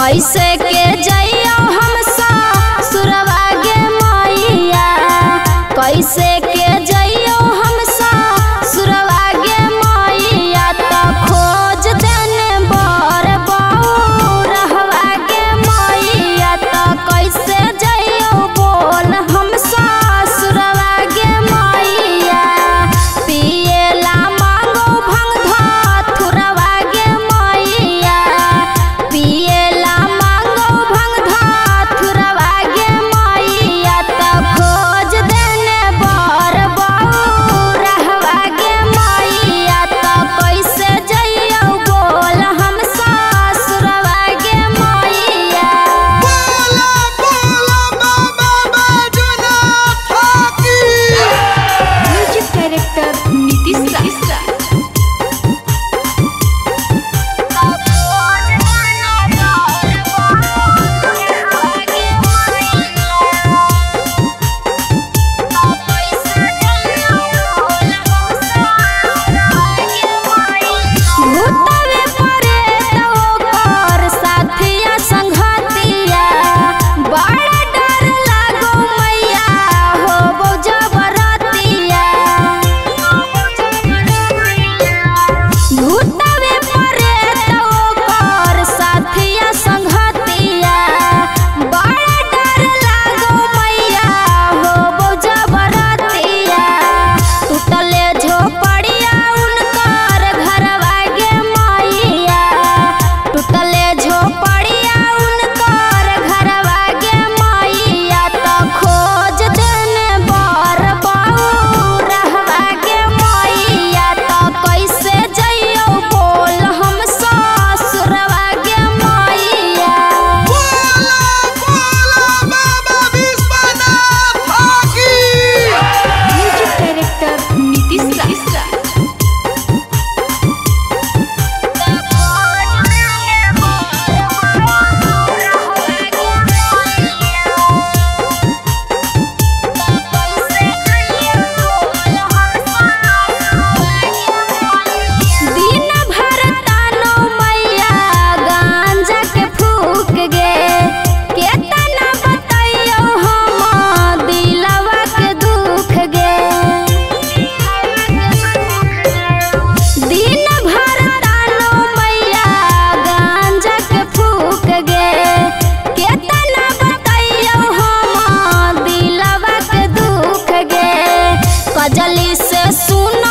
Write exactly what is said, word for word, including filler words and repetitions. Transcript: कैसे के जइयो हम ससुरवागे मैया, कैसे के जइयो हम ससुरवागे मैया। तो खोज देने बर बहू रहवागे मैया, तो कैसे जइयो बोल हम ससुरवागे मैया। पिएला मांगो भंग धथुरवागे मैया, पिए जल्दी से सुन।